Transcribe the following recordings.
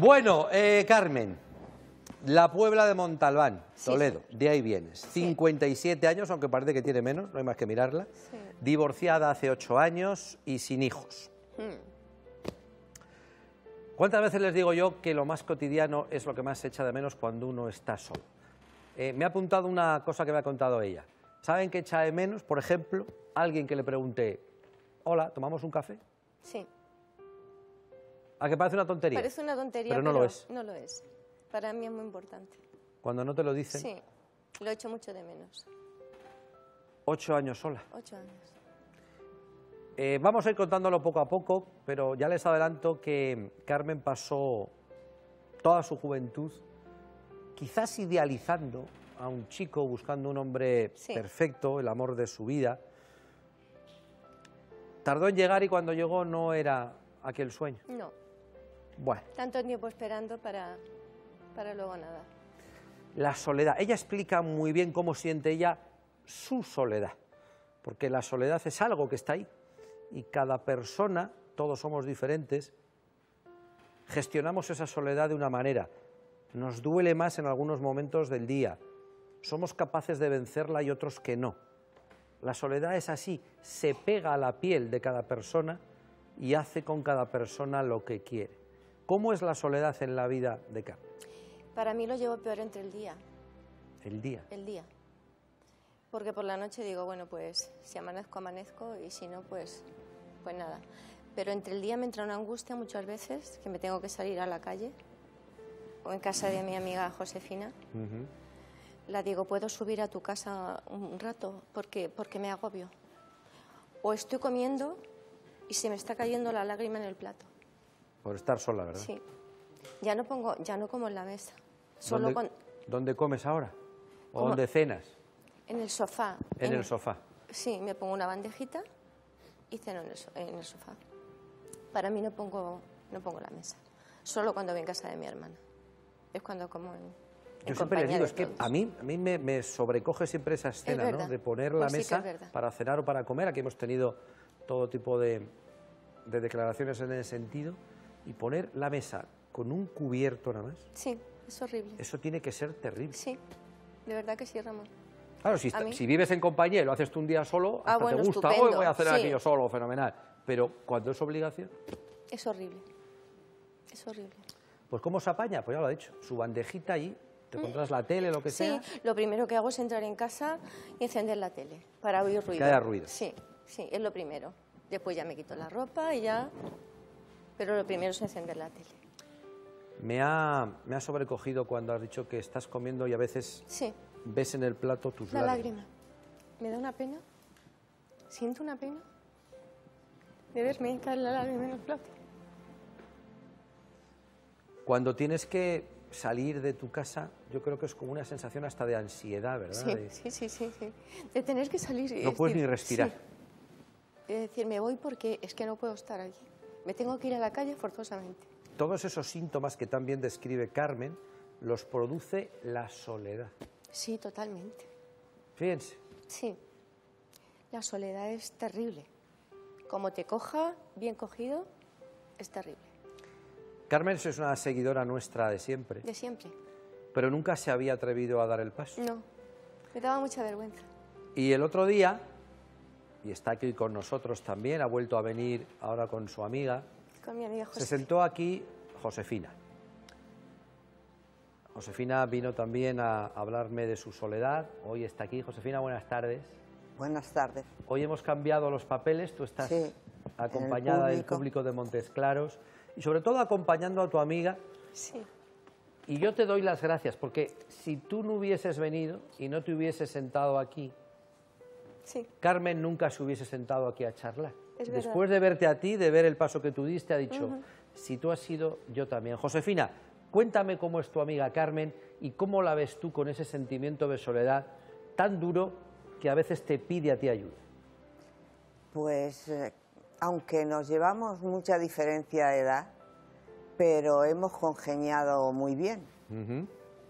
Bueno, Carmen, La Puebla de Montalbán, Toledo, sí, de ahí vienes. 57 años, aunque parece que tiene menos, no hay más que mirarla. Sí. Divorciada hace 8 años y sin hijos. ¿Cuántas veces les digo yo que lo más cotidiano es lo que más se echa de menos cuando uno está solo? Me ha apuntado una cosa que me ha contado ella. ¿Saben qué echa de menos, por ejemplo, alguien que le pregunte, hola, ¿tomamos un café? Sí. ¿A que parece una tontería? Parece una tontería, pero no lo es. No lo es. Para mí es muy importante. ¿Cuando no te lo dicen? Sí, lo echo mucho de menos. 8 años sola. 8 años. Vamos a ir contándolo poco a poco, pero ya les adelanto que Carmen pasó toda su juventud quizás idealizando a un chico, buscando un hombre perfecto, el amor de su vida. Tardó en llegar y cuando llegó no era aquel sueño. No. Bueno. Tanto tiempo esperando para luego nada. La soledad. Ella explica muy bien cómo siente ella su soledad, porque la soledad es algo que está ahí. Y cada persona, todos somos diferentes, gestionamos esa soledad de una manera. Nos duele más en algunos momentos del día. Somos capaces de vencerla y otros que no. La soledad es así, se pega a la piel de cada persona y hace con cada persona lo que quiere. ¿Cómo es la soledad en la vida de Carmen? Para mí lo llevo peor entre el día. ¿El día? El día. Porque por la noche digo, bueno, pues si amanezco, amanezco, y si no, pues nada. Pero entre el día me entra una angustia muchas veces, que me tengo que salir a la calle, o en casa de mi amiga Josefina. La digo, ¿puedo subir a tu casa un rato? Porque me agobio. O estoy comiendo y se me está cayendo la lágrima en el plato. Por estar sola, ¿verdad? Sí. Ya no como en la mesa. Solo ¿Dónde comes ahora? ¿O dónde cenas? En el sofá. ¿En el sofá? Sí, me pongo una bandejita y ceno en el sofá. Para mí no pongo la mesa. Solo cuando voy en casa de mi hermana. Es cuando como en Yo siempre les digo, es que a mí me sobrecoge siempre esa escena, ¿no? De poner la mesa para cenar o para comer. Aquí hemos tenido todo tipo de declaraciones en ese sentido. Y poner la mesa con un cubierto nada más. Sí, es horrible. Eso tiene que ser terrible. Sí, de verdad que sí, Ramón. Claro, si vives en compañía y lo haces tú un día solo, hasta te gusta, hoy voy a cenar aquí yo solo, fenomenal. Pero cuando es obligación... Es horrible, es horrible. Pues ¿cómo se apaña? Pues ya lo he dicho, su bandejita ahí, te encontrás la tele, lo que sea... Sí, lo primero que hago es entrar en casa y encender la tele, para oír ruido. Que haya ruido. Sí, sí, es lo primero. Después ya me quito la ropa y ya... Pero lo primero es encender la tele. Me ha sobrecogido cuando has dicho que estás comiendo y a veces... Sí. Ves en el plato tus lágrimas. Me da una pena. Siento una pena de verme caer la lágrima en el plato. Cuando tienes que salir de tu casa, yo creo que es como una sensación hasta de ansiedad, ¿verdad? Sí, sí. De tener que salir. No puedes ni respirar. Sí. Es decir, me voy porque es que no puedo estar aquí. Me tengo que ir a la calle forzosamente. Todos esos síntomas que también describe Carmen los produce la soledad. Sí, totalmente. Fíjense. Sí. La soledad es terrible. Como te coja, bien cogido, es terrible. Carmen es una seguidora nuestra de siempre. De siempre. Pero nunca se había atrevido a dar el paso. No. Me daba mucha vergüenza. Y el otro día, y está aquí con nosotros también, ha vuelto a venir ahora con su amiga. Con mi amiga Josefina. Se sentó aquí Josefina. Josefina vino también a hablarme de su soledad, hoy está aquí. Josefina, buenas tardes. Buenas tardes. Hoy hemos cambiado los papeles, tú estás acompañada del público de Montesclaros y sobre todo acompañando a tu amiga. Sí. Y yo te doy las gracias porque si tú no hubieses venido y no te hubieses sentado aquí, Carmen nunca se hubiese sentado aquí a charlar. Es Después de verte a ti, de ver el paso que tú diste, ha dicho, si tú has sido, yo también. Josefina, cuéntame cómo es tu amiga Carmen y cómo la ves tú con ese sentimiento de soledad tan duro que a veces te pide a ti ayuda. Pues, aunque nos llevamos mucha diferencia de edad, pero hemos congeniado muy bien.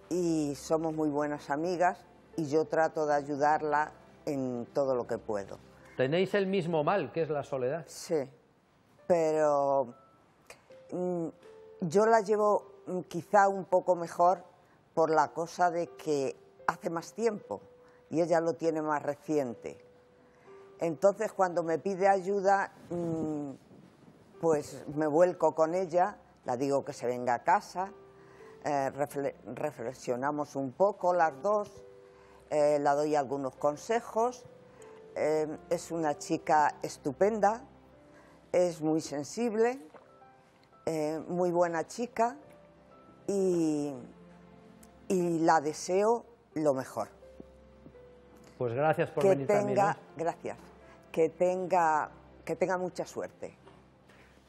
Y somos muy buenas amigas y yo trato de ayudarla en todo lo que puedo. ¿Tenéis el mismo mal, que es la soledad? Sí, pero yo la llevo quizá un poco mejor por la cosa de que hace más tiempo y ella lo tiene más reciente. Entonces, cuando me pide ayuda, pues me vuelco con ella, la digo que se venga a casa, reflexionamos un poco las dos, la doy algunos consejos, es una chica estupenda, es muy sensible, muy buena chica y la deseo lo mejor. Pues gracias por venir también, ¿eh? Gracias. Que tenga mucha suerte.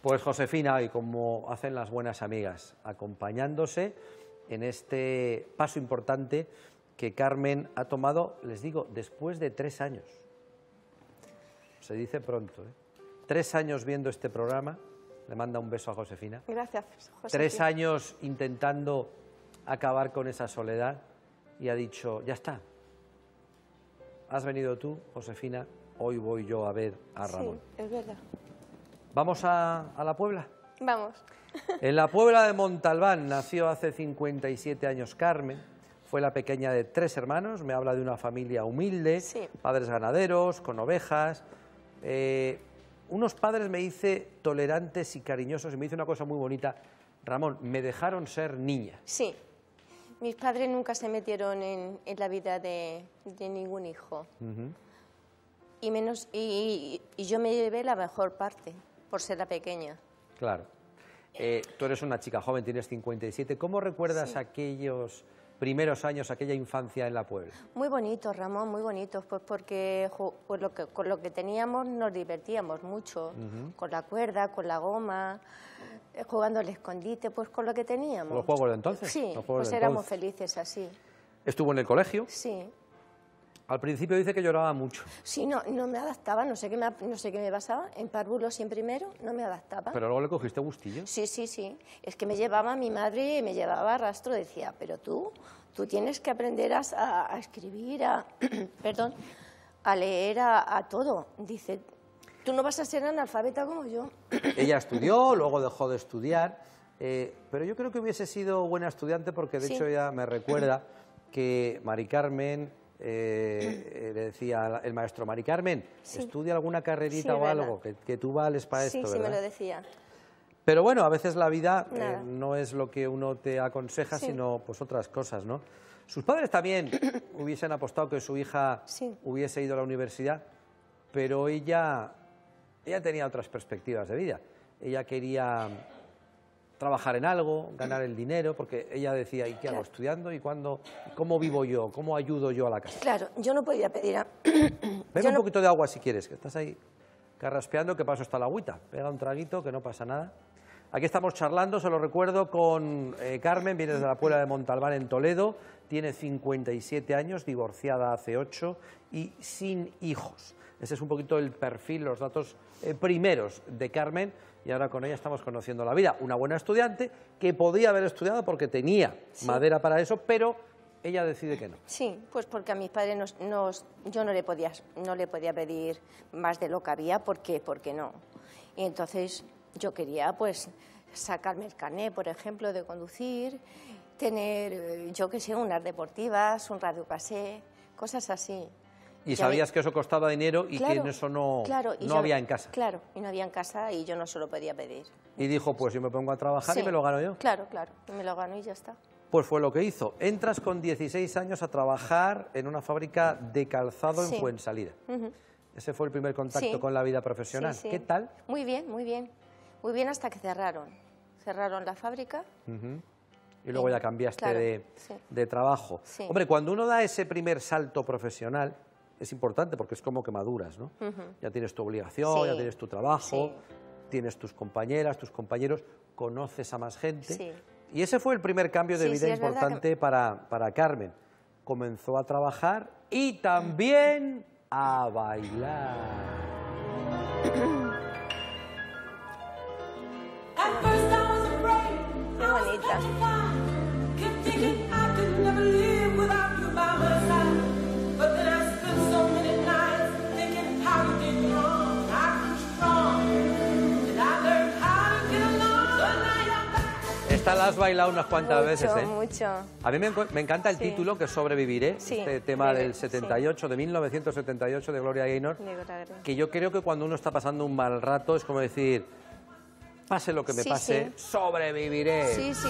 Pues Josefina, y como hacen las buenas amigas, acompañándose en este paso importante que Carmen ha tomado, les digo, después de 3 años. Se dice pronto, ¿eh? 3 años viendo este programa. Le manda un beso a Josefina. Gracias, Josefina. 3 años intentando acabar con esa soledad y ha dicho, ya está. Has venido tú, Josefina, hoy voy yo a ver a Ramón. Sí, es verdad. ¿Vamos a La Puebla? Vamos. En La Puebla de Montalbán nació hace 57 años Carmen. Fue la pequeña de 3 hermanos, me habla de una familia humilde, sí. Padres ganaderos, con ovejas. Unos padres, me dice, tolerantes y cariñosos, y me dice una cosa muy bonita. Ramón, me dejaron ser niña. Sí. Mis padres nunca se metieron en la vida de ningún hijo. Uh-huh. Y yo me llevé la mejor parte, por ser la pequeña. Claro. Tú eres una chica joven, tienes 57. ¿Cómo recuerdas aquellos primeros años, aquella infancia en La Puebla? Muy bonitos, Ramón, muy bonitos. Pues porque con lo que teníamos nos divertíamos mucho. Uh-huh. Con la cuerda, con la goma, jugando al escondite, pues con lo que teníamos. ¿Los juegos de entonces? Sí, pues éramos felices así. ¿Estuvo en el colegio? Sí. Al principio dice que lloraba mucho. Sí, no me adaptaba, no sé qué me pasaba. En párvulos y en primero no me adaptaba. ¿Pero luego le cogiste gustillo? Sí, sí, sí. Es que me llevaba mi madre, me llevaba a rastro, decía, pero tú tienes que aprender a escribir, perdón, a leer, a todo. Dice, tú no vas a ser analfabeta como yo. Ella estudió, luego dejó de estudiar, pero yo creo que hubiese sido buena estudiante porque de hecho ella me recuerda que Mari Carmen, le decía el maestro, Mari Carmen, estudia alguna carrerita o algo, que tú vales para esto, ¿verdad? Sí, sí, me lo decía. Pero bueno, a veces la vida no es lo que uno te aconseja, sino pues otras cosas, ¿no? Sus padres también hubiesen apostado que su hija hubiese ido a la universidad, pero ella tenía otras perspectivas de vida. Ella quería trabajar en algo, ganar el dinero, porque ella decía, ¿y qué hago estudiando? ¿Y cuándo? ¿Cómo vivo yo? ¿Cómo ayudo yo a la casa? Claro, yo no podía pedir a... Bebe un poquito de agua si quieres, que estás ahí carraspeando, que paso está la agüita. Pega un traguito, que no pasa nada. Aquí estamos charlando, se lo recuerdo, con Carmen, viene de La Puebla de Montalbán, en Toledo, tiene 57 años, divorciada hace 8 y sin hijos. Ese es un poquito el perfil, los datos primeros de Carmen, y ahora con ella estamos conociendo la vida. Una buena estudiante que podía haber estudiado porque tenía madera para eso, pero ella decide que no. Sí, pues porque a mis padres yo no le podía pedir más de lo que había, porque no. Y entonces yo quería pues sacarme el carnet, por ejemplo, de conducir, tener, yo qué sé, unas deportivas, un radiopasé, cosas así. Y sabías que eso costaba dinero y que eso no había en casa. Claro, y no había en casa y yo no se lo podía pedir. Y dijo, pues yo me pongo a trabajar y me lo gano yo. Claro, claro, y me lo gano y ya está. Pues fue lo que hizo. Entras con 16 años a trabajar en una fábrica de calzado en Fuensalida. Uh-huh. Ese fue el primer contacto con la vida profesional. Sí, sí. ¿Qué tal? Muy bien, muy bien. Muy bien hasta que cerraron. Cerraron la fábrica. Uh-huh. Y luego ya cambiaste de trabajo. Sí. Hombre, cuando uno da ese primer salto profesional... Es importante porque es como que maduras, ¿no? Uh-huh. Ya tienes tu obligación, ya tienes tu trabajo, tienes tus compañeras, tus compañeros, conoces a más gente. Sí. Y ese fue el primer cambio de vida importante para Carmen. Comenzó a trabajar y también a bailar. Qué bonita. Esta la has bailado unas cuantas veces, ¿eh? Mucho. A mí me encanta el título, que es Sobreviviré, este tema del 78, de 1978, de Gloria Gaynor, que yo creo que cuando uno está pasando un mal rato es como decir, pase lo que me pase, sobreviviré. Sí, sí.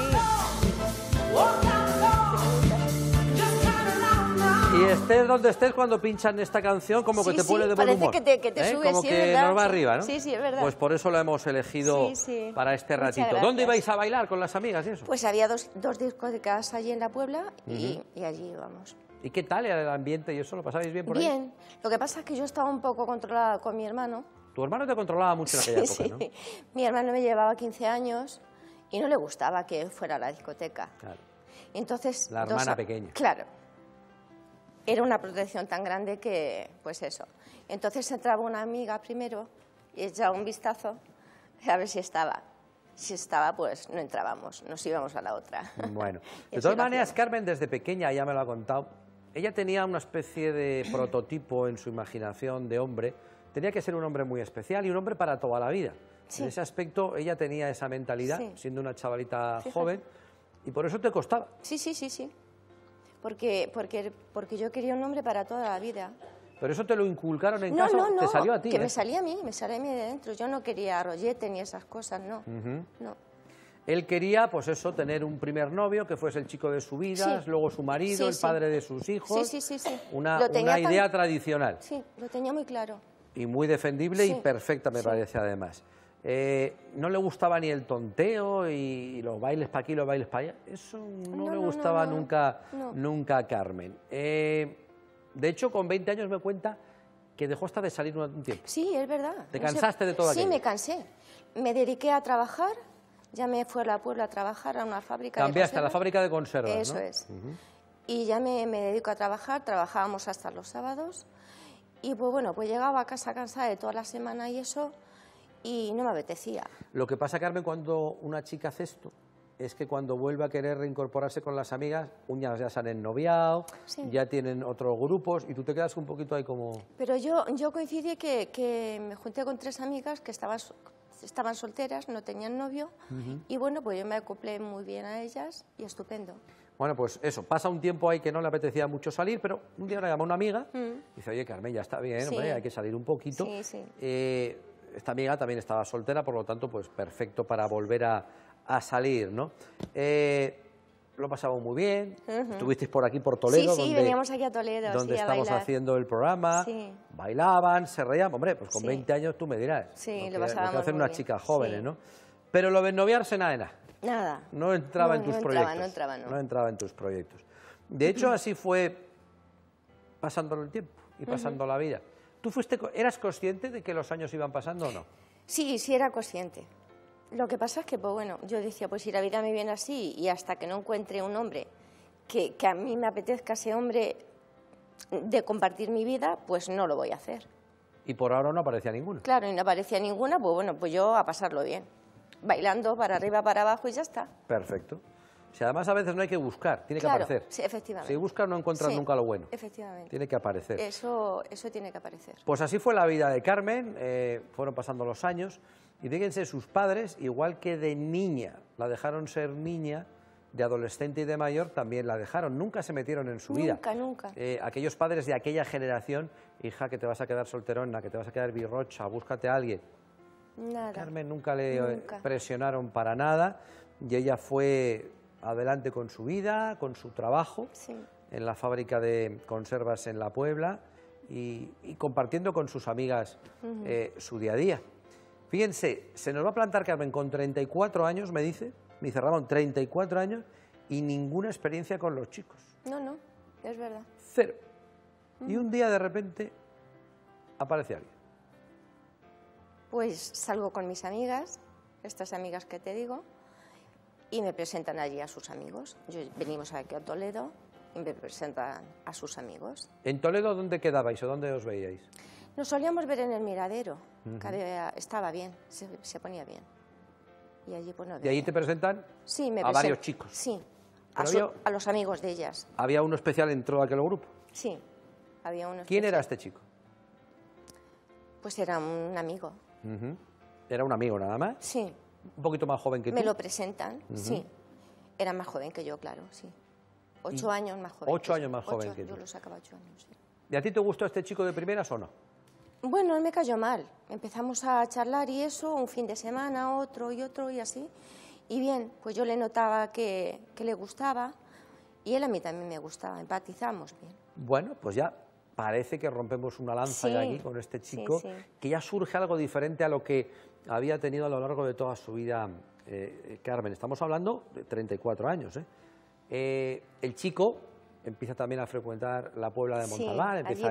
Y estés donde estés, cuando pinchan esta canción, como que te pone de buen humor. Parece que te sube, como que nos va arriba, ¿no? Sí, sí, es verdad. Pues por eso lo hemos elegido para este ratito. ¿Dónde ibais a bailar con las amigas y eso? Pues había dos discotecas allí en La Puebla y allí íbamos. ¿Y qué tal era el ambiente y eso? ¿Lo pasáis bien por ahí? Bien. Lo que pasa es que yo estaba un poco controlada con mi hermano. ¿Tu hermano te controlaba mucho en aquella época, no? Mi hermano me llevaba 15 años y no le gustaba que fuera a la discoteca. Claro. Entonces, la hermana pequeña. Claro. Era una protección tan grande que, pues eso. Entonces entraba una amiga primero y echaba un vistazo a ver si estaba. Si estaba, pues no entrábamos, nos íbamos a la otra. Bueno, de todas maneras, Carmen desde pequeña, ya me lo ha contado, ella tenía una especie de prototipo en su imaginación de hombre. Tenía que ser un hombre muy especial y un hombre para toda la vida. Sí. En ese aspecto ella tenía esa mentalidad, siendo una chavalita joven, y por eso te costaba. Sí. Porque yo quería un hombre para toda la vida. Pero eso te lo inculcaron en casa, te salió a ti. Que me salía a mí, de dentro. Yo no quería rollete ni esas cosas, no. Él quería, pues eso, tener un primer novio que fuese el chico de su vida, luego su marido, el padre de sus hijos. Una idea tradicional. Sí, lo tenía muy claro. Y muy defendible y perfecta, me parece, además. No le gustaba ni el tonteo y los bailes para aquí, los bailes para allá. Eso no le gustaba nunca a Carmen. De hecho, con 20 años me cuenta que dejó hasta de salir un tiempo. Sí, es verdad. ¿Te cansaste de todo aquello? Sí, me cansé. Me dediqué a trabajar, ya me fui a La Puebla a trabajar a una fábrica de conservas. Cambiaste a la fábrica de conservas, ¿no? Eso es. Y ya me dedico a trabajar, trabajábamos hasta los sábados. Y pues bueno, pues llegaba a casa cansada de toda la semana y eso, y no me apetecía. Lo que pasa, Carmen, cuando una chica hace esto, es que cuando vuelve a querer reincorporarse con las amigas, unas ya se han ennoviado, ya tienen otros grupos, y tú te quedas un poquito ahí como... Pero yo coincidí que me junté con tres amigas que estaban solteras, no tenían novio, y bueno, pues yo me acoplé muy bien a ellas, y estupendo. Bueno, pues eso, pasa un tiempo ahí que no le apetecía mucho salir, pero un día le llamó una amiga, y dice, oye, Carmen, ya está bien, hombre, hay que salir un poquito. Esta amiga también estaba soltera, por lo tanto, pues perfecto para volver a salir, ¿no? Lo pasamos muy bien, estuvisteis por aquí, por Toledo. Sí, veníamos aquí a Toledo, donde estamos haciendo el programa, bailaban, se reían. Hombre, pues con 20 años tú me dirás. Sí, lo pasábamos muy bien. Lo que hacen unas chicas jóvenes, ¿no? Pero lo de noviarse, nada. No entraba en tus proyectos. No entraba en tus proyectos. De hecho, así fue pasándolo el tiempo y pasando la vida. ¿Tú eras consciente de que los años iban pasando o no? Sí, sí era consciente. Lo que pasa es que, pues bueno, yo decía, pues si la vida me viene así y hasta que no encuentre un hombre que a mí me apetezca, ese hombre de compartir mi vida, pues no lo voy a hacer. Y por ahora no aparecía ninguna. Claro, y no aparecía ninguna, pues bueno, pues yo a pasarlo bien. Bailando para arriba, para abajo y ya está. Perfecto. Si además a veces no hay que buscar, tiene que aparecer. Sí, efectivamente. Si buscas no encuentras nunca lo bueno. Efectivamente. Tiene que aparecer. Eso tiene que aparecer. Pues así fue la vida de Carmen, fueron pasando los años y fíjense, sus padres, igual que de niña, la dejaron ser niña, de adolescente y de mayor también la dejaron, nunca se metieron en su vida. Nunca. Aquellos padres de aquella generación, hija, que te vas a quedar solterona, que te vas a quedar birrocha, búscate a alguien. Nada. Carmen nunca le presionaron para nada y ella fue adelante con su vida, con su trabajo, en la fábrica de conservas en La Puebla y compartiendo con sus amigas su día a día. Fíjense, se nos va a plantar Carmen con 34 años, me dice Ramón, 34 años y ninguna experiencia con los chicos. No, es verdad. Cero. Y un día de repente aparece alguien. Pues salgo con mis amigas, estas amigas que te digo, y me presentan allí a sus amigos. Venimos aquí a Toledo y me presentan a sus amigos. ¿En Toledo dónde quedabais o dónde os veíais? Nos solíamos ver en el Miradero, que estaba bien, se ponía bien. Y allí, pues, ¿y allí te presentan a varios chicos? Sí, a los amigos de ellas. ¿Había uno especial en todo aquel grupo? Sí, había uno especial. ¿Quién era este chico? Pues era un amigo. ¿Era un amigo nada más? Sí. Un poquito más joven que tú. Me lo presentan, Era más joven que yo, claro, sí. 8 años más joven. 8 años más joven que tú. Yo lo sacaba 8 años, sí. ¿Y a ti te gustó este chico de primeras o no? Bueno, él me cayó mal. Empezamos a charlar y eso, un fin de semana, otro y así. Y bien, pues yo le notaba que le gustaba y él a mí también me gustaba. Empatizamos bien. Bueno, pues ya parece que rompemos una lanza ya aquí con este chico, que ya surge algo diferente a lo que había tenido a lo largo de toda su vida Carmen. Estamos hablando de 34 años, ¿eh? El chico empieza también a frecuentar la Puebla de Montalbán, empieza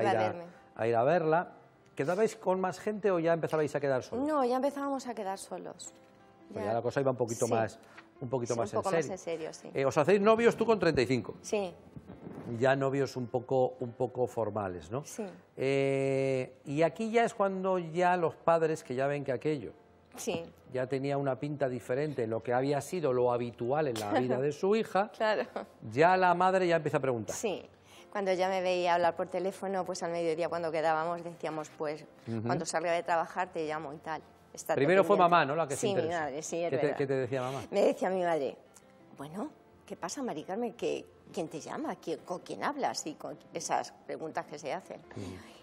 a ir a verla. ¿Quedabais con más gente o ya empezabais a quedar solos? No, ya empezábamos a quedar solos. Pues ya la cosa iba un poquito más en serio. Sí. Os hacéis novios tú con 35. Sí. Ya novios un poco formales, ¿no? Sí. Y aquí ya es cuando ya los padres que ya ven que aquello... Sí. Ya tenía una pinta diferente en lo que había sido lo habitual en la vida de su hija. Claro. Ya la madre ya empieza a preguntar. Sí. Cuando ya me veía hablar por teléfono, pues al mediodía cuando quedábamos decíamos, pues, cuando salga de trabajar te llamo y tal. Primero fue mamá, ¿no? La que se interesó. Sí, mi madre, sí, es verdad. ¿Qué te decía mamá? Me decía mi madre, bueno, ¿qué pasa, Mari Carmen? ¿Quién te llama? ¿Con quién hablas? Y con esas preguntas que se hacen.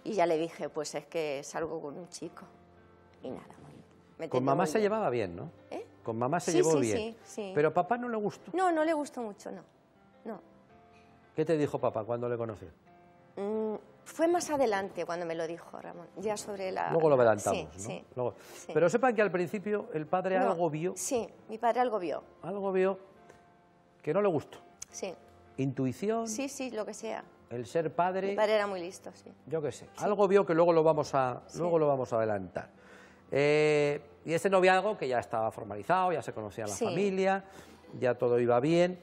Y ya le dije, pues es que salgo con un chico. Y nada, muy bien. Con mamá se llevaba bien, ¿no? ¿Eh? Con mamá se llevó bien. Sí, sí. Pero papá no le gustó. No, no le gustó mucho, no. No. ¿Qué te dijo papá cuando le conoció? Fue más adelante cuando me lo dijo Ramón, ya sobre la... Luego lo adelantamos, sí, ¿no? Sí, luego. Sí. Pero sepan que al principio el padre algo vio... Sí, mi padre algo vio. Algo vio que no le gustó. Sí. Intuición... Sí, sí, lo que sea. El ser padre... Mi padre era muy listo, sí. Yo qué sé. Sí. Algo vio que luego lo vamos a adelantar. Y ese noviazgo que ya estaba formalizado, ya se conocía la familia, ya todo iba bien.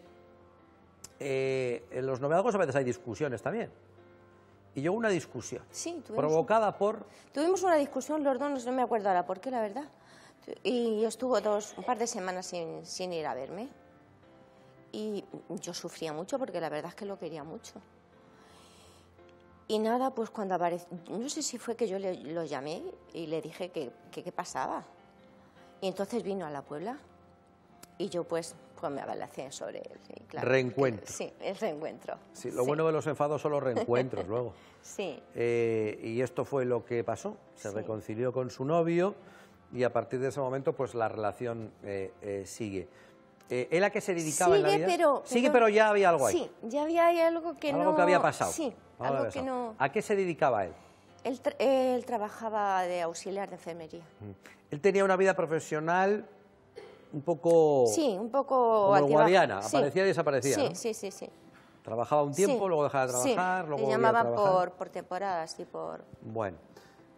En los noviazgos a veces hay discusiones también. Y yo una discusión provocada por... Tuvimos una discusión los dos, no me acuerdo ahora por qué, la verdad. Y estuvo un par de semanas sin ir a verme. Y yo sufría mucho porque la verdad es que lo quería mucho. Y nada, pues cuando apareció, no sé si fue que yo lo llamé y le dije que qué pasaba. Y entonces vino a la Puebla y yo pues me abalacé sobre él. Claro, reencuentro. Sí, el reencuentro. Sí, lo bueno de los enfados son los reencuentros luego. Sí. Y esto fue lo que pasó. Se reconcilió con su novio y a partir de ese momento pues la relación sigue. ¿Él a qué se dedicaba en la vida? Pero ya había algo ahí. Sí, ya había algo que algo que había pasado. Sí, algo que no... ¿A qué se dedicaba él? Él trabajaba de auxiliar de enfermería. Él tenía una vida profesional un poco... Sí, un poco... Como guardiana, aparecía y desaparecía, ¿no? Sí. Trabajaba un tiempo, luego dejaba de trabajar, luego volvía a trabajar. Le llamaban por temporadas y por... Bueno,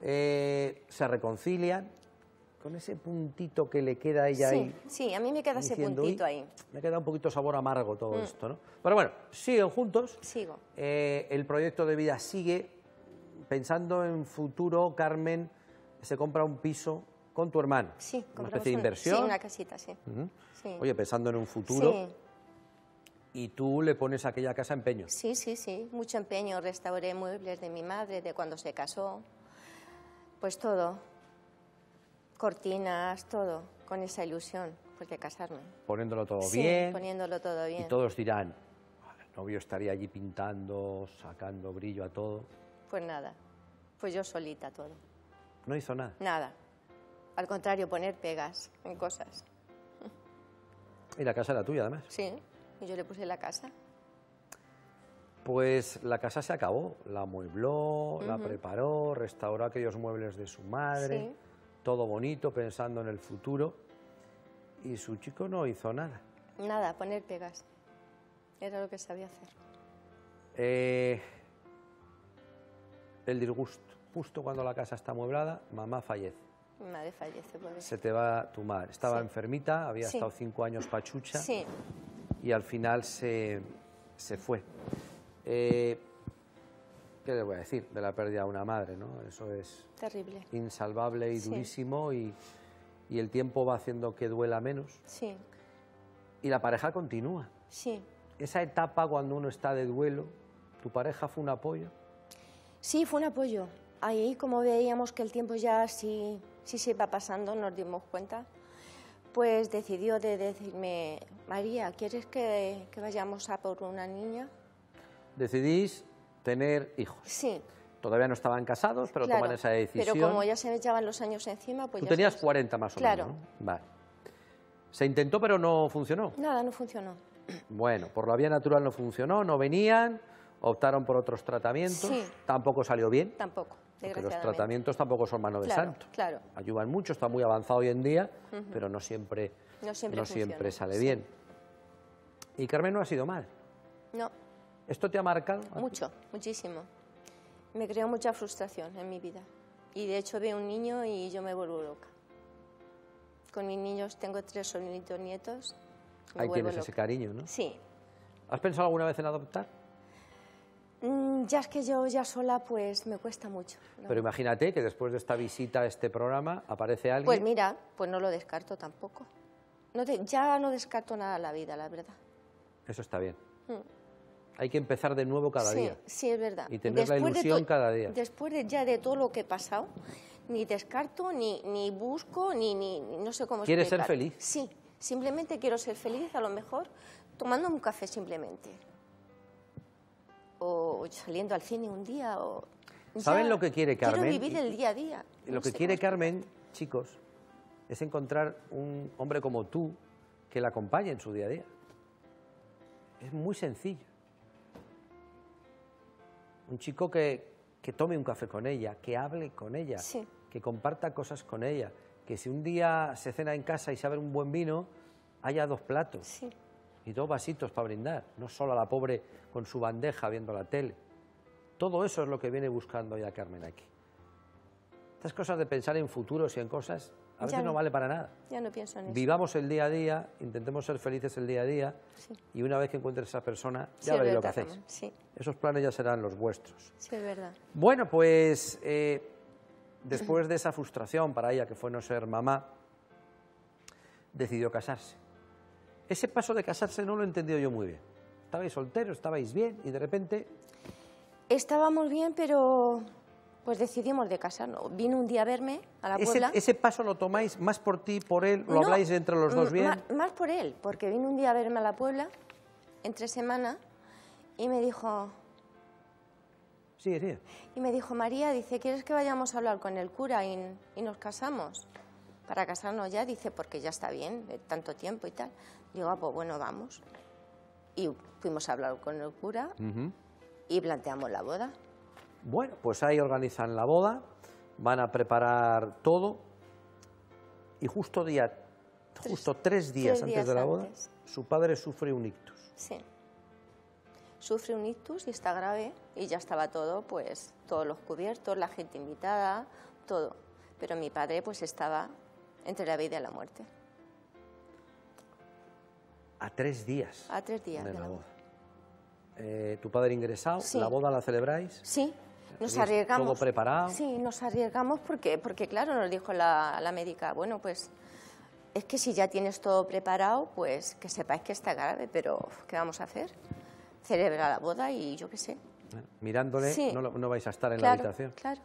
se reconcilian. Con ese puntito que le queda a ella ahí. Sí, a mí me queda ese puntito ahí. Me queda un poquito sabor amargo todo esto, ¿no? Pero bueno, siguen juntos. Sigo. El proyecto de vida sigue. Pensando en futuro, Carmen se compra un piso con tu hermano. Sí, compramos una especie de inversión. Sí, una casita, sí. Oye, pensando en un futuro. Sí. Y tú le pones a aquella casa empeño. Sí. Mucho empeño. Restauré muebles de mi madre, de cuando se casó. Pues todo. Cortinas, todo, con esa ilusión pues, de casarme. Poniéndolo todo bien. Sí, poniéndolo todo bien. Y todos dirán, el novio estaría allí pintando, sacando brillo a todo. Pues nada, pues yo solita todo. ¿No hizo nada? Nada. Al contrario, poner pegas en cosas. ¿Y la casa era tuya, además? Sí, y yo le puse la casa. Pues la casa se acabó, la amuebló, la preparó, restauró aquellos muebles de su madre... Sí. Todo bonito, pensando en el futuro, y su chico no hizo nada. Nada, poner pegas. Era lo que sabía hacer. El disgusto. Justo cuando la casa está amueblada, mamá fallece. Mi madre fallece, por eso. Se te va tu madre. Estaba enfermita, había estado 5 años pachucha, y al final se fue. ¿Qué le voy a decir de la pérdida de una madre, no? Eso es terrible, insalvable y durísimo y el tiempo va haciendo que duela menos. Sí. Y la pareja continúa. Sí. Esa etapa cuando uno está de duelo, ¿tu pareja fue un apoyo? Sí, fue un apoyo. Ahí como veíamos que el tiempo ya sí se iba pasando, nos dimos cuenta. pues decidió de decirme, María, ¿quieres que vayamos a por una niña? Decidís tener hijos. Sí. Todavía no estaban casados, pero claro, toman esa decisión. Pero como ya se me echaban los años encima, pues... Tú ya tenías 40 más o menos, ¿no? Vale. Se intentó, pero no funcionó. Nada, no funcionó. Bueno, por la vía natural no funcionó, no venían, optaron por otros tratamientos. Sí. Tampoco salió bien. Tampoco, desgraciadamente. Los tratamientos tampoco son mano de santo. Claro, claro. Ayudan mucho, está muy avanzado hoy en día, pero no siempre sale bien. Y Carmen no ha sido mal. No. ¿Esto te ha marcado? Mucho, muchísimo. Me creó mucha frustración en mi vida. Y de hecho veo un niño y yo me vuelvo loca. Con mis niños tengo 3 sobrinitos nietos. Ahí tienes ese cariño, ¿no? Sí. ¿Has pensado alguna vez en adoptar? Ya es que yo ya sola pues me cuesta mucho, ¿no? Pero imagínate que después de esta visita a este programa aparece alguien... Pues mira, pues no lo descarto tampoco. Ya no descarto nada la vida, la verdad. Eso está bien. Hay que empezar de nuevo cada día. Sí, es verdad. Y tener después la ilusión cada día. Después de todo lo que he pasado, ni descarto, ni busco, ni no sé cómo explicar. ¿Quieres ser feliz? Sí, simplemente quiero ser feliz, a lo mejor tomando un café simplemente. O saliendo al cine un día. ¿Saben lo que quiere Carmen? Quiero vivir el día a día. Lo que quiere Carmen, chicos, es encontrar un hombre como tú que la acompañe en su día a día. Es muy sencillo. Un chico que tome un café con ella, que hable con ella, que comparta cosas con ella, que si un día se cena en casa y se abre un buen vino, haya 2 platos y 2 vasitos para brindar, no solo a la pobre con su bandeja viendo la tele. Todo eso es lo que viene buscando ya Carmen aquí. Estas cosas de pensar en futuros y en cosas, a veces no vale para nada. Ya no pienso en eso. Vivamos el día a día, intentemos ser felices el día a día y una vez que encuentres a esa persona, ya veréis lo que hacéis. Esos planes ya serán los vuestros. Sí, es verdad. Bueno, pues después de esa frustración para ella, que fue no ser mamá, decidió casarse. Ese paso de casarse no lo he entendido yo muy bien. Estabais solteros, estabais bien y de repente... Estábamos bien, pero... Pues decidimos de casarnos. Vino un día a verme a La Puebla. ¿Ese paso lo tomáis más por ti, por él? ¿Lo habláis entre los dos bien? Más por él, porque vino un día a verme a La Puebla, entre semana, y me dijo... Sí. Y me dijo, María, dice, ¿quieres que vayamos a hablar con el cura y nos casamos? Para casarnos ya, dice, porque ya está bien, de tanto tiempo y tal. Digo, ah, pues bueno, vamos. Y fuimos a hablar con el cura y planteamos la boda. Bueno, pues ahí organizan la boda, van a preparar todo y justo 3 días antes de la boda, su padre sufre un ictus. Sí, sufre un ictus y está grave y ya estaba todo, pues todos los cubiertos, la gente invitada, todo. Pero mi padre pues estaba entre la vida y la muerte. A 3 días. A 3 días de la boda. Tu padre ingresado, la boda la celebráis. Sí. Nos arriesgamos. ¿Todo preparado? Sí, nos arriesgamos porque claro, nos dijo la médica, bueno, pues es que si ya tienes todo preparado, pues que sepáis que está grave, pero ¿qué vamos a hacer? Celebrar la boda y yo qué sé. Bueno, mirándole, no vais a estar en la habitación. Claro.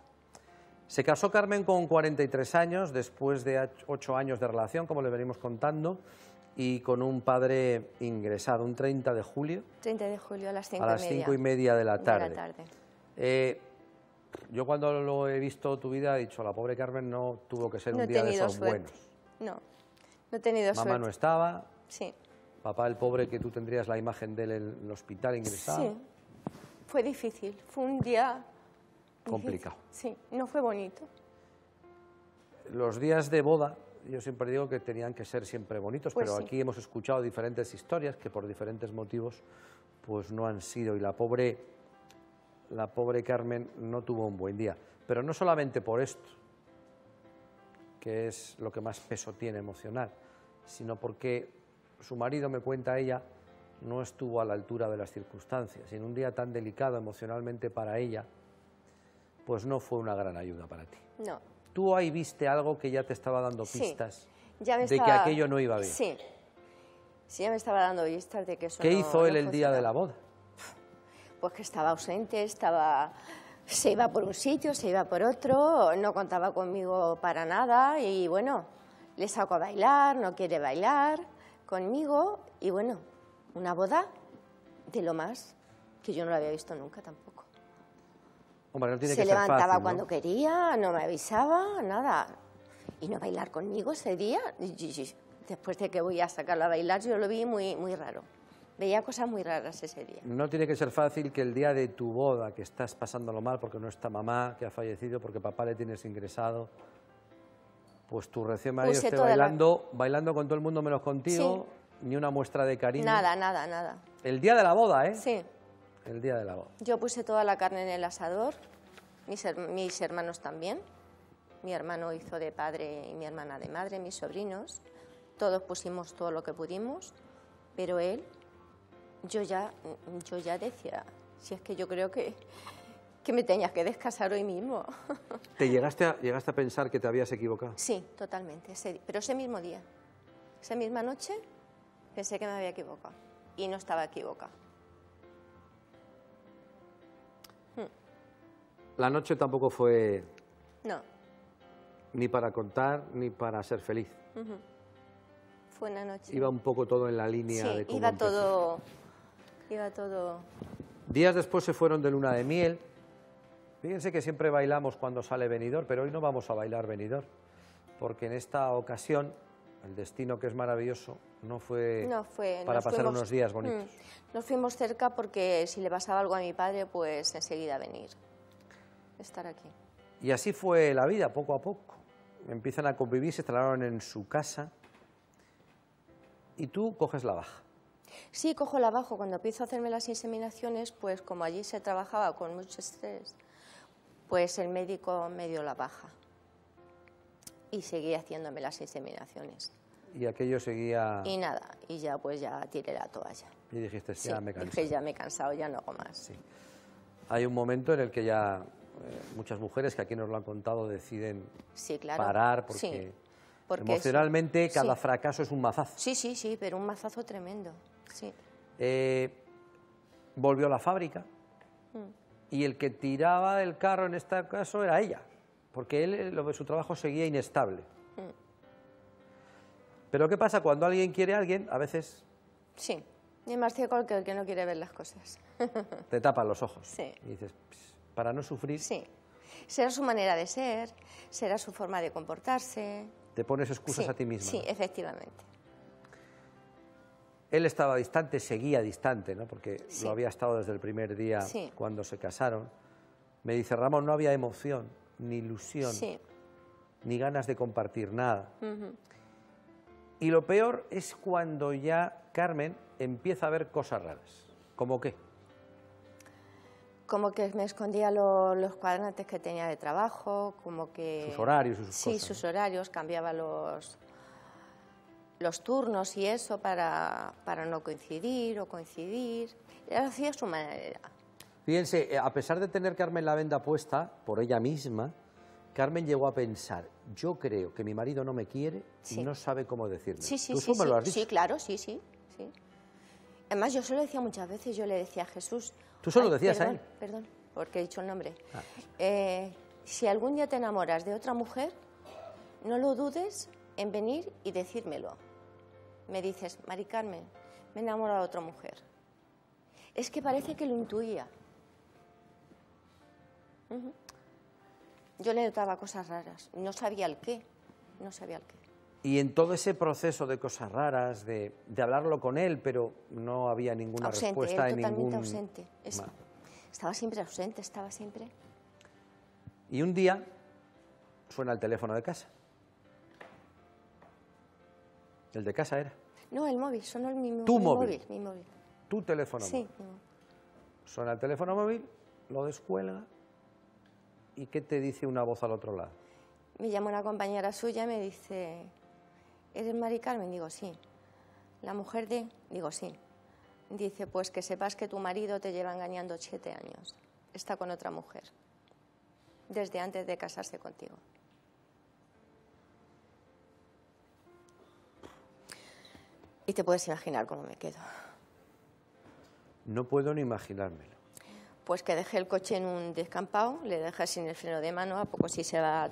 Se casó Carmen con 43 años, después de 8 años de relación, como le venimos contando, y con un padre ingresado, un 30 de julio. 30 de julio a las 5:30 de la tarde. Yo cuando lo he visto tu vida he dicho, la pobre Carmen no tuvo que ser un día de esos buenos. No he tenido suerte. Mamá no estaba. Sí. Papá, el pobre, que tú tendrías la imagen de él en el hospital ingresado. Sí, fue difícil, fue un día... Complicado. Difícil. Sí, no fue bonito. Los días de boda, yo siempre digo que tenían que ser siempre bonitos, pues pero aquí hemos escuchado diferentes historias que por diferentes motivos pues no han sido y la pobre Carmen no tuvo un buen día, pero no solamente por esto, que es lo que más peso tiene emocional, sino porque su marido, me cuenta ella, no estuvo a la altura de las circunstancias y en un día tan delicado emocionalmente para ella, pues no fue una gran ayuda para ti. No. Tú ahí viste algo que ya te estaba dando pistas de que aquello no iba bien. Sí, sí, ya me estaba dando pistas de que eso no iba bien. ¿Qué hizo él el día de la boda? Pues que estaba ausente, se iba por un sitio, se iba por otro, no contaba conmigo para nada y bueno, le saco a bailar, no quiere bailar conmigo y bueno, una boda de lo más que yo no lo había visto nunca tampoco. Hombre, no tiene que ser fácil, ¿no? Se levantaba cuando quería, no me avisaba, nada. Y no bailar conmigo ese día, después de que voy a sacarlo a bailar, yo lo vi muy, muy raro. Veía cosas muy raras ese día. No tiene que ser fácil que el día de tu boda, que estás pasándolo mal porque no está mamá, que ha fallecido, porque papá le tienes ingresado, pues tu recién marido esté bailando, bailando con todo el mundo menos contigo, sí. Ni una muestra de cariño. Nada, nada, nada. El día de la boda, ¿eh? Sí. El día de la boda. Yo puse toda la carne en el asador, mis hermanos también. Mi hermano hizo de padre y mi hermana de madre, mis sobrinos. Todos pusimos todo lo que pudimos, pero él, yo ya decía, si es que yo creo que me tenías que descasar hoy mismo. ¿Te llegaste a pensar que te habías equivocado? Sí, totalmente, pero ese mismo día, esa misma noche, pensé que me había equivocado y no estaba equivocada. La noche tampoco fue... No. Ni para contar, ni para ser feliz. Uh-huh. Fue una noche. Iba un poco todo en la línea de cómo empezó. Iba todo... Días después se fueron de luna de miel. Fíjense que siempre bailamos cuando sale Benidorm, pero hoy no vamos a bailar Benidorm, porque en esta ocasión, el destino que es maravilloso, no fue para pasar unos días bonitos. Nos fuimos cerca porque si le pasaba algo a mi padre, pues enseguida venir, estar aquí. Y así fue la vida, poco a poco. Empiezan a convivir, se instalaron en su casa y tú coges la baja. Sí, cojo la baja. Cuando empiezo a hacerme las inseminaciones, pues como allí se trabajaba con mucho estrés, pues el médico me dio la baja y seguí haciéndome las inseminaciones. Y aquello seguía... Y nada, y ya pues ya tiré la toalla. Y dijiste, ya sí, me he cansado. Dije, ya me he cansado, ya no hago más. Sí. Hay un momento en el que ya... muchas mujeres que aquí nos lo han contado deciden parar porque, emocionalmente cada fracaso es un mazazo. Sí, sí, sí, pero un mazazo tremendo. Sí. Volvió a la fábrica y el que tiraba del carro en este caso era ella, porque él, su trabajo seguía inestable. Pero ¿qué pasa? Cuando alguien quiere a alguien, a veces... Sí, y más ciego que el que no quiere ver las cosas. Te tapan los ojos y dices... Para no sufrir. Sí. Será su manera de ser, será su forma de comportarse. Te pones excusas a ti misma. Sí, ¿no? Efectivamente. Él estaba distante, seguía distante, ¿no? Porque lo había estado desde el primer día cuando se casaron. Me dice, Ramón, no había emoción, ni ilusión, ni ganas de compartir nada. Uh-huh. Y lo peor es cuando ya Carmen empieza a ver cosas raras. ¿Cómo qué? Como que me escondía los cuadrantes que tenía de trabajo, como que... Sus horarios y sus cosas. Sí, sus horarios, cambiaba los turnos y eso para no coincidir o coincidir. Él hacía su manera. Fíjense, a pesar de tener Carmen la venda puesta por ella misma, Carmen llegó a pensar, yo creo que mi marido no me quiere y no sabe cómo decirme. Sí, sí, sí, sí, claro, sí. Además, yo se lo decía muchas veces, yo le decía a Jesús... Tú solo decías a él. Perdón, porque he dicho el nombre. Ah. Si algún día te enamoras de otra mujer, no lo dudes en venir y decírmelo. Me dices, Mari Carmen, me he enamorado de otra mujer. Es que parece que lo intuía. Uh-huh. Yo le notaba cosas raras, no sabía el qué, no sabía el qué. Y en todo ese proceso de cosas raras, de hablarlo con él, pero no había ninguna respuesta en ningún... Ausente, estaba siempre ausente, estaba siempre... Y un día suena el teléfono de casa. ¿El de casa era? No, el móvil, sonó el mi móvil. ¿Tu móvil? Mi móvil. ¿Tu teléfono móvil? Sí. Suena el teléfono móvil, lo descuelga y ¿qué te dice una voz al otro lado? Me llama una compañera suya y me dice... ¿Eres Mari Carmen? Digo, sí. ¿La mujer de...? Digo, sí. Dice, pues que sepas que tu marido te lleva engañando 7 años. Está con otra mujer. Desde antes de casarse contigo. Y te puedes imaginar cómo me quedo. No puedo ni imaginármelo. Pues que dejé el coche en un descampado, le dejé sin el freno de mano, a poco sí se va...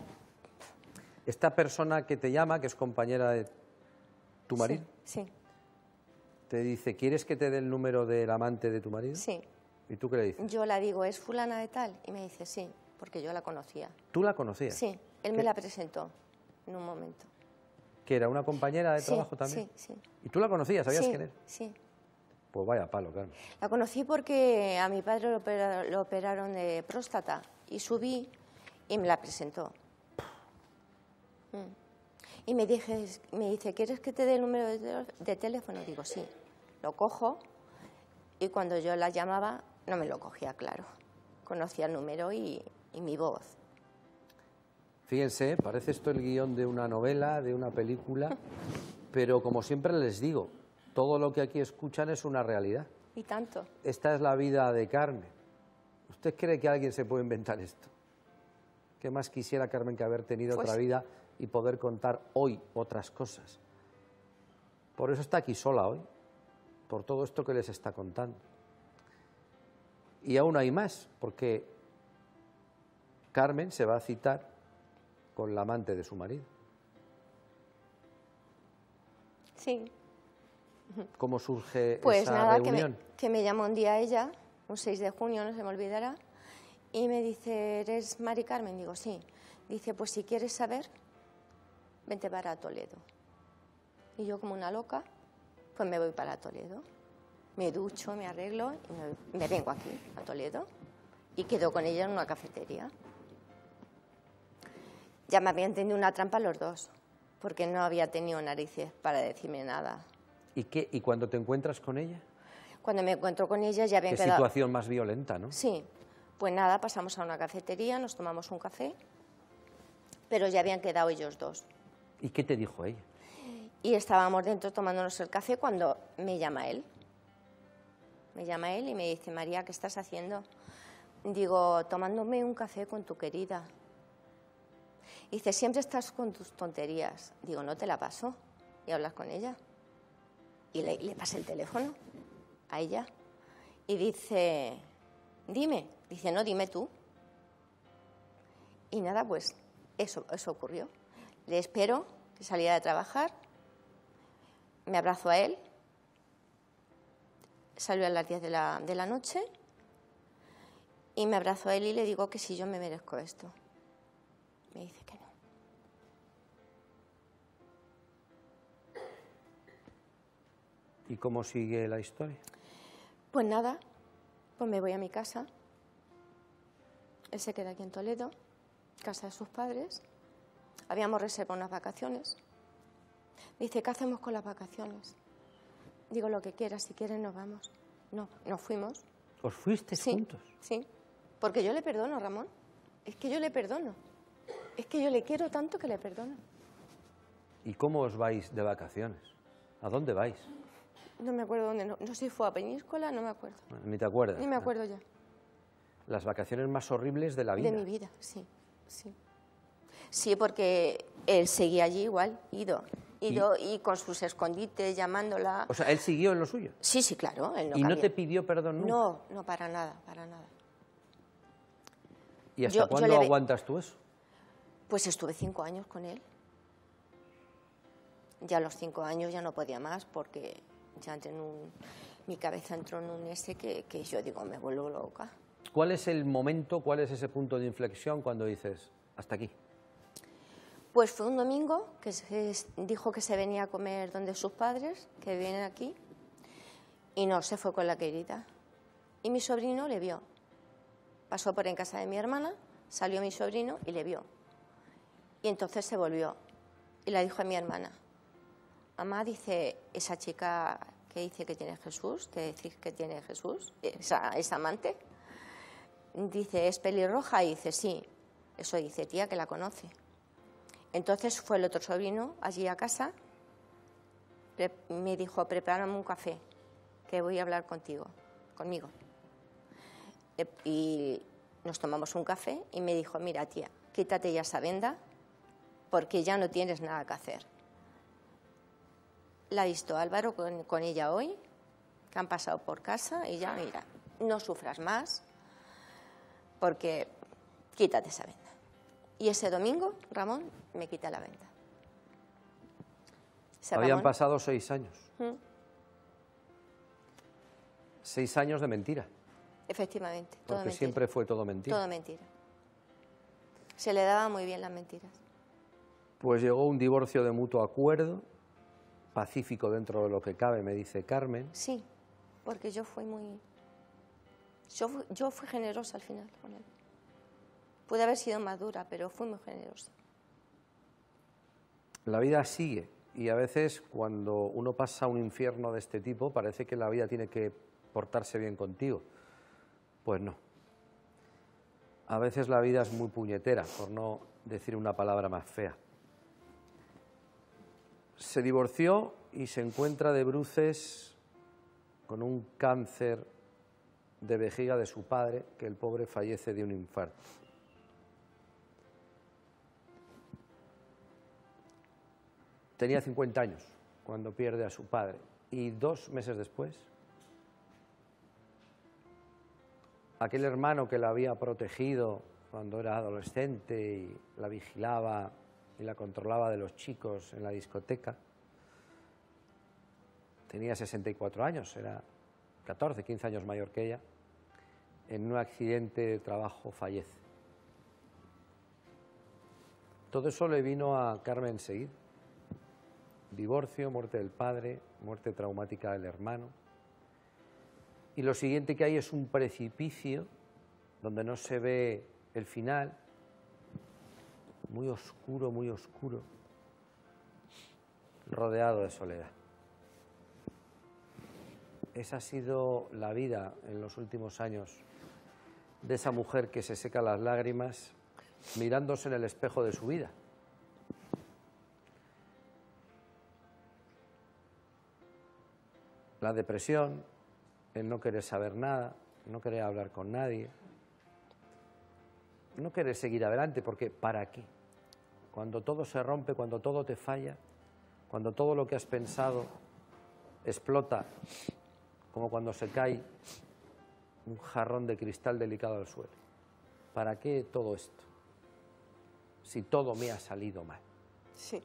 Esta persona que te llama, que es compañera de tu marido, sí. Te dice, ¿quieres que te dé el número del amante de tu marido? Sí. ¿Y tú qué le dices? Yo la digo, ¿es fulana de tal? Y me dice, sí, porque yo la conocía. ¿Tú la conocías? Sí, él me la presentó en un momento. ¿Que era una compañera de trabajo también? Sí, sí. ¿Y tú la conocías? ¿Sabías quién era? Sí. Pues vaya palo, Carmen. La conocí porque a mi padre lo operaron de próstata y subí y me la presentó. Y me dice, ¿quieres que te dé el número de teléfono? Digo, sí. Lo cojo y cuando yo la llamaba no me lo cogía, claro. Conocía el número y mi voz. Fíjense, parece esto el guión de una novela, de una película, pero como siempre les digo, todo lo que aquí escuchan es una realidad. Y tanto. Esta es la vida de Carmen. ¿Usted cree que alguien se puede inventar esto? ¿Qué más quisiera, Carmen, que haber tenido otra vida y poder contar hoy otras cosas? Por eso está aquí sola hoy, por todo esto que les está contando. Y aún hay más, porque Carmen se va a citar con la amante de su marido. Sí. ¿Cómo surge esa reunión? Pues nada, que me llamó un día ella, un 6 de junio, no se me olvidará, y me dice, ¿eres Mari Carmen? Digo, sí. Dice, pues si quieres saber, vente para Toledo. Y yo, como una loca, pues me voy para Toledo. Me ducho, me arreglo y me vengo aquí, a Toledo. Y quedo con ella en una cafetería. Ya me habían tendido una trampa los dos, porque no había tenido narices para decirme nada. ¿Y cuando te encuentras con ella? Cuando me encuentro con ella ya habían quedado... Qué situación más violenta, ¿no? Sí. Pues nada, pasamos a una cafetería, nos tomamos un café, pero ya habían quedado ellos dos. ¿Y qué te dijo ella? Y estábamos dentro tomándonos el café cuando me llama él. Me llama él y me dice, María, ¿qué estás haciendo? Digo, tomándome un café con tu querida. Dice, siempre estás con tus tonterías. Digo, no te la paso. Y hablas con ella. Y le pasé el teléfono a ella. Y dice, dime. Dice, no, dime tú. Y nada, pues eso ocurrió. Le espero que saliera de trabajar. Me abrazo a él. Salió a las 10 de la noche. Y me abrazo a él y le digo que si yo me merezco esto. Me dice que no. ¿Y cómo sigue la historia? Pues nada, pues me voy a mi casa. Él se queda aquí en Toledo, casa de sus padres. Habíamos reservado unas vacaciones. Dice, ¿qué hacemos con las vacaciones? Digo, lo que quieras, si quieres nos vamos. No, nos fuimos. ¿Os fuisteis juntos? Sí, porque yo le perdono, Ramón. Es que yo le perdono. Es que yo le quiero tanto que le perdono. ¿Y cómo os vais de vacaciones? ¿A dónde vais? No me acuerdo dónde, no sé si fue a Peñíscola, no me acuerdo. Ni te acuerdas. Ni me acuerdo ya. Las vacaciones más horribles de la vida. De mi vida, sí, sí. Sí, porque él seguía allí igual, ido y con sus escondites, llamándola. O sea, ¿él siguió en lo suyo? Sí, sí, claro, él no cambió. ¿Y no te pidió perdón nunca? No, no, para nada, para nada. ¿Y hasta cuándo aguantas tú eso? Pues estuve 5 años con él. Ya a los 5 años ya no podía más porque ya mi cabeza entró en un que yo digo, me vuelvo loca. ¿Cuál es el momento, cuál es ese punto de inflexión cuando dices, hasta aquí? Pues fue un domingo que dijo que se venía a comer donde sus padres, que vienen aquí, y no, se fue con la querida. Y mi sobrino le vio. Pasó por en casa de mi hermana, salió mi sobrino y le vio. Y entonces se volvió y le dijo a mi hermana, mamá, dice, esa chica que dice que tiene Jesús, que decís que tiene Jesús, esa amante, dice, ¿es pelirroja? Y dice, sí. Eso dice, tía, que la conoce. Entonces fue el otro sobrino allí a casa, me dijo, prepárame un café, que voy a hablar conmigo. Y nos tomamos un café y me dijo, mira, tía, quítate ya esa venda, porque ya no tienes nada que hacer. La ha visto Álvaro con ella hoy, que han pasado por casa, y ya, mira, no sufras más, porque quítate esa venda. Y ese domingo, Ramón me quita la venta. Habían pasado 6 años. ¿Mm? 6 años de mentira. Efectivamente. Porque mentira. Siempre fue todo mentira. Todo mentira. Se le daba muy bien las mentiras. Pues llegó un divorcio de mutuo acuerdo, pacífico dentro de lo que cabe, me dice Carmen. Sí, porque yo fui muy... Yo fui generosa al final con él. Pude haber sido más dura, pero fui muy generosa. La vida sigue y a veces cuando uno pasa un infierno de este tipo parece que la vida tiene que portarse bien contigo. Pues no. A veces la vida es muy puñetera, por no decir una palabra más fea. Se divorció y se encuentra de bruces con un cáncer de vejiga de su padre, que el pobre fallece de un infarto. Tenía 50 años cuando pierde a su padre y 2 meses después, aquel hermano que la había protegido cuando era adolescente y la vigilaba y la controlaba de los chicos en la discoteca, tenía 64 años, era 14, 15 años mayor que ella, en un accidente de trabajo fallece. Todo eso le vino a Carmen enseguida. Divorcio, muerte del padre, muerte traumática del hermano. Y lo siguiente que hay es un precipicio donde no se ve el final, muy oscuro, muy oscuro, rodeado de soledad. Esa ha sido la vida en los últimos años de esa mujer que se seca las lágrimas mirándose en el espejo de su vida. La depresión, el no querer saber nada, no querer hablar con nadie, no querer seguir adelante, porque ¿para qué? Cuando todo se rompe, cuando todo te falla, cuando todo lo que has pensado explota, como cuando se cae un jarrón de cristal delicado al suelo. ¿Para qué todo esto? Si todo me ha salido mal. Sí.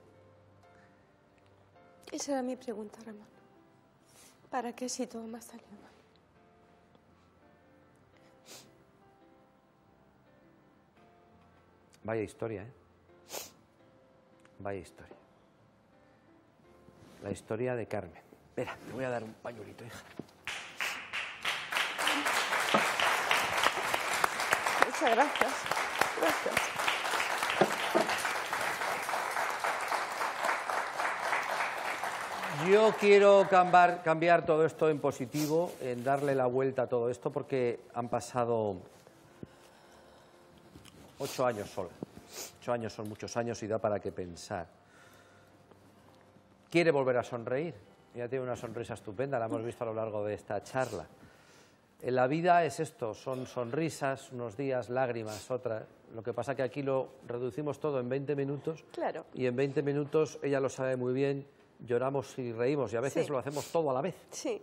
Esa era mi pregunta, Ramón. ¿Para qué si todo me ha salido mal? Vaya historia, ¿eh? Vaya historia. La historia de Carmen. Espera, te voy a dar un pañuelito, hija. Muchas gracias. Gracias. Yo quiero cambiar todo esto en positivo, en darle la vuelta a todo esto, porque han pasado 8 años solo. 8 años son muchos años y da para qué pensar. ¿Quiere volver a sonreír? Ella tiene una sonrisa estupenda, la hemos visto a lo largo de esta charla. En la vida es esto, son sonrisas, unos días, lágrimas, otras. Lo que pasa que aquí lo reducimos todo en 20 minutos. Claro. Y en 20 minutos, ella lo sabe muy bien, lloramos y reímos. Y a veces lo hacemos todo a la vez. Sí.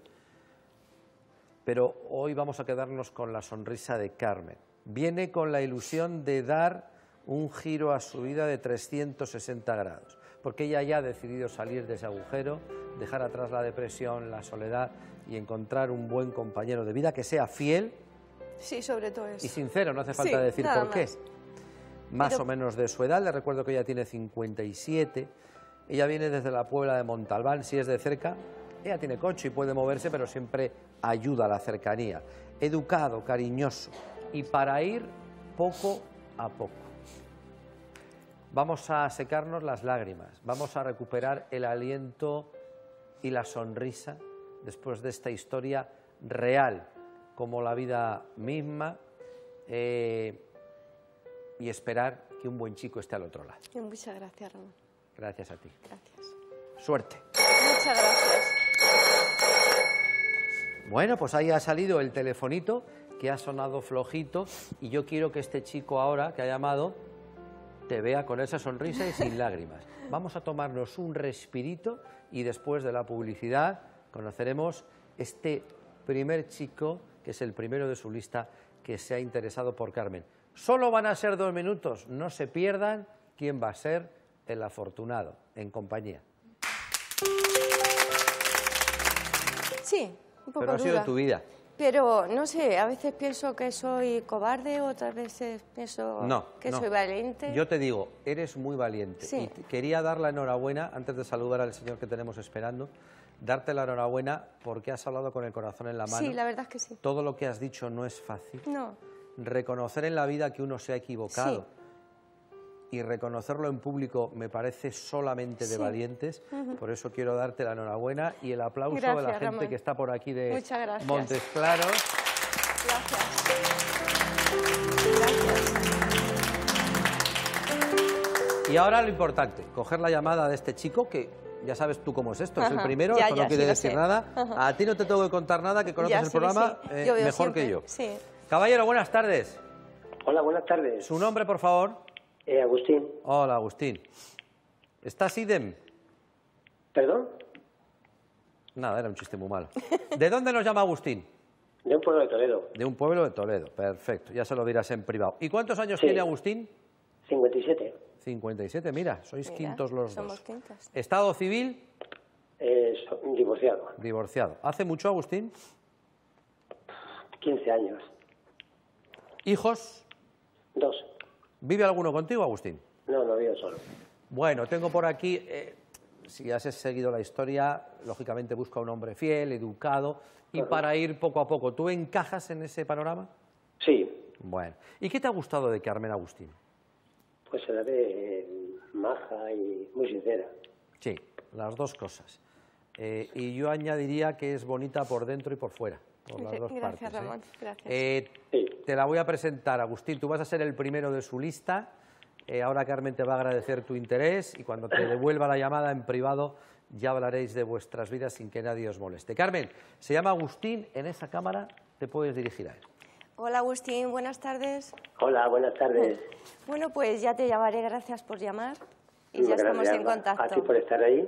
Pero hoy vamos a quedarnos con la sonrisa de Carmen. Viene con la ilusión de dar un giro a su vida de 360 grados. Porque ella ya ha decidido salir de ese agujero, dejar atrás la depresión, la soledad y encontrar un buen compañero de vida que sea fiel. Sí, sobre todo eso. Y sincero, no hace falta decir por qué. Más o menos de su edad, le recuerdo que ella tiene 57. Ella viene desde la Puebla de Montalbán, si es de cerca. Ella tiene coche y puede moverse, pero siempre ayuda a la cercanía. Educado, cariñoso y para ir poco a poco. Vamos a secarnos las lágrimas, vamos a recuperar el aliento y la sonrisa después de esta historia real, como la vida misma, y esperar que un buen chico esté al otro lado. Muchas gracias, Ramón. Gracias a ti. Gracias. Suerte. Muchas gracias. Bueno, pues ahí ha salido el telefonito que ha sonado flojito y yo quiero que este chico ahora que ha llamado te vea con esa sonrisa y sin lágrimas. Vamos a tomarnos un respirito y después de la publicidad conoceremos este primer chico, que es el primero de su lista, que se ha interesado por Carmen. Solo van a ser 2 minutos. No se pierdan quién va a ser el afortunado en compañía. Sí, un poco dura. Pero ha sido tu vida. Pero, no sé, a veces pienso que soy cobarde, otras veces pienso que soy valiente. Yo te digo, eres muy valiente. Sí. Y quería dar la enhorabuena, antes de saludar al señor que tenemos esperando, darte la enhorabuena porque has hablado con el corazón en la mano. Sí, la verdad es que sí. Todo lo que has dicho no es fácil. No. Reconocer en la vida que uno se ha equivocado. Sí. Y reconocerlo en público me parece solamente de valientes. Por eso quiero darte la enhorabuena y el aplauso de la gente, Ramón, que está por aquí de Montesclaro. Gracias. Gracias. Y ahora lo importante, coger la llamada de este chico que ya sabes tú cómo es esto, es el primero, ya, no quiere decir nada. A ti no te tengo que contar nada, que conoces el programa mejor siempre. Que yo. Sí. Caballero, buenas tardes. Hola, buenas tardes. Su nombre, por favor. Agustín. Hola, Agustín. ¿Estás idem? ¿Perdón? Nada, era un chiste muy malo. ¿De dónde nos llama Agustín? De un pueblo de Toledo. De un pueblo de Toledo, perfecto. Ya se lo dirás en privado. ¿Y cuántos años tiene Agustín? 57. 57, mira, sois quintos los dos. Somos quintos. ¿Estado civil? Divorciado. Divorciado. ¿Hace mucho, Agustín? 15 años. ¿Hijos? 2. ¿Vive alguno contigo, Agustín? No, no vivo solo. Bueno, tengo por aquí, si has seguido la historia, lógicamente busca un hombre fiel, educado, y para ir poco a poco, ¿tú encajas en ese panorama? Sí. Bueno, ¿y qué te ha gustado de Carmen, Agustín? Pues se la ve maja y muy sincera. Sí, las dos cosas. Y yo añadiría que es bonita por dentro y por fuera. Por las dos partes, Ramón, gracias. Te la voy a presentar, Agustín. Tú vas a ser el primero de su lista. Ahora Carmen te va a agradecer tu interés y cuando te devuelva la llamada en privado ya hablaréis de vuestras vidas sin que nadie os moleste. Carmen, se llama Agustín, en esa cámara te puedes dirigir a él. Hola, Agustín, buenas tardes. Hola, buenas tardes. Bueno, pues ya te llamaré, gracias por llamar y ya estamos en contacto. A ti por estar ahí.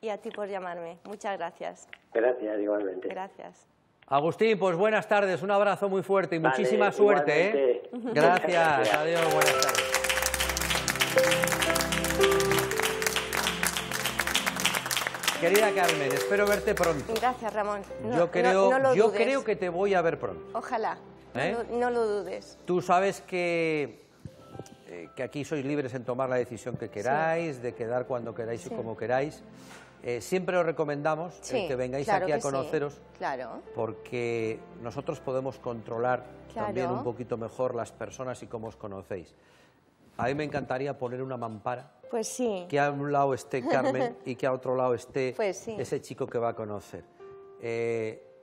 Y a ti por llamarme, muchas gracias. Gracias, igualmente. Gracias. Agustín, pues buenas tardes, un abrazo muy fuerte y muchísima suerte. Gracias, adiós, buenas tardes. Querida Carmen, espero verte pronto. Gracias, Ramón. No, yo creo que te voy a ver pronto. Ojalá, no lo dudes. Tú sabes que aquí sois libres en tomar la decisión que queráis, de quedar cuando queráis y como queráis. Siempre os recomendamos que vengáis aquí a conoceros, porque nosotros podemos controlar también un poquito mejor las personas y cómo os conocéis. A mí me encantaría poner una mampara, que a un lado esté Carmen y que a otro lado esté ese chico que va a conocer.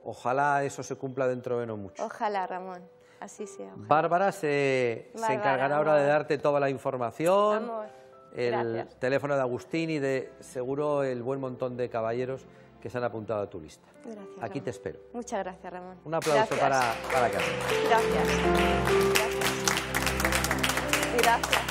Ojalá eso se cumpla dentro de no mucho. Ojalá, Ramón. Así sea. Ojalá. Bárbara se encargará ahora de darte toda la información. Amor. El teléfono de Agustín y de seguro el buen montón de caballeros que se han apuntado a tu lista. Gracias, Aquí te espero. Muchas gracias, Ramón. Un aplauso para Carmen. Gracias. Gracias.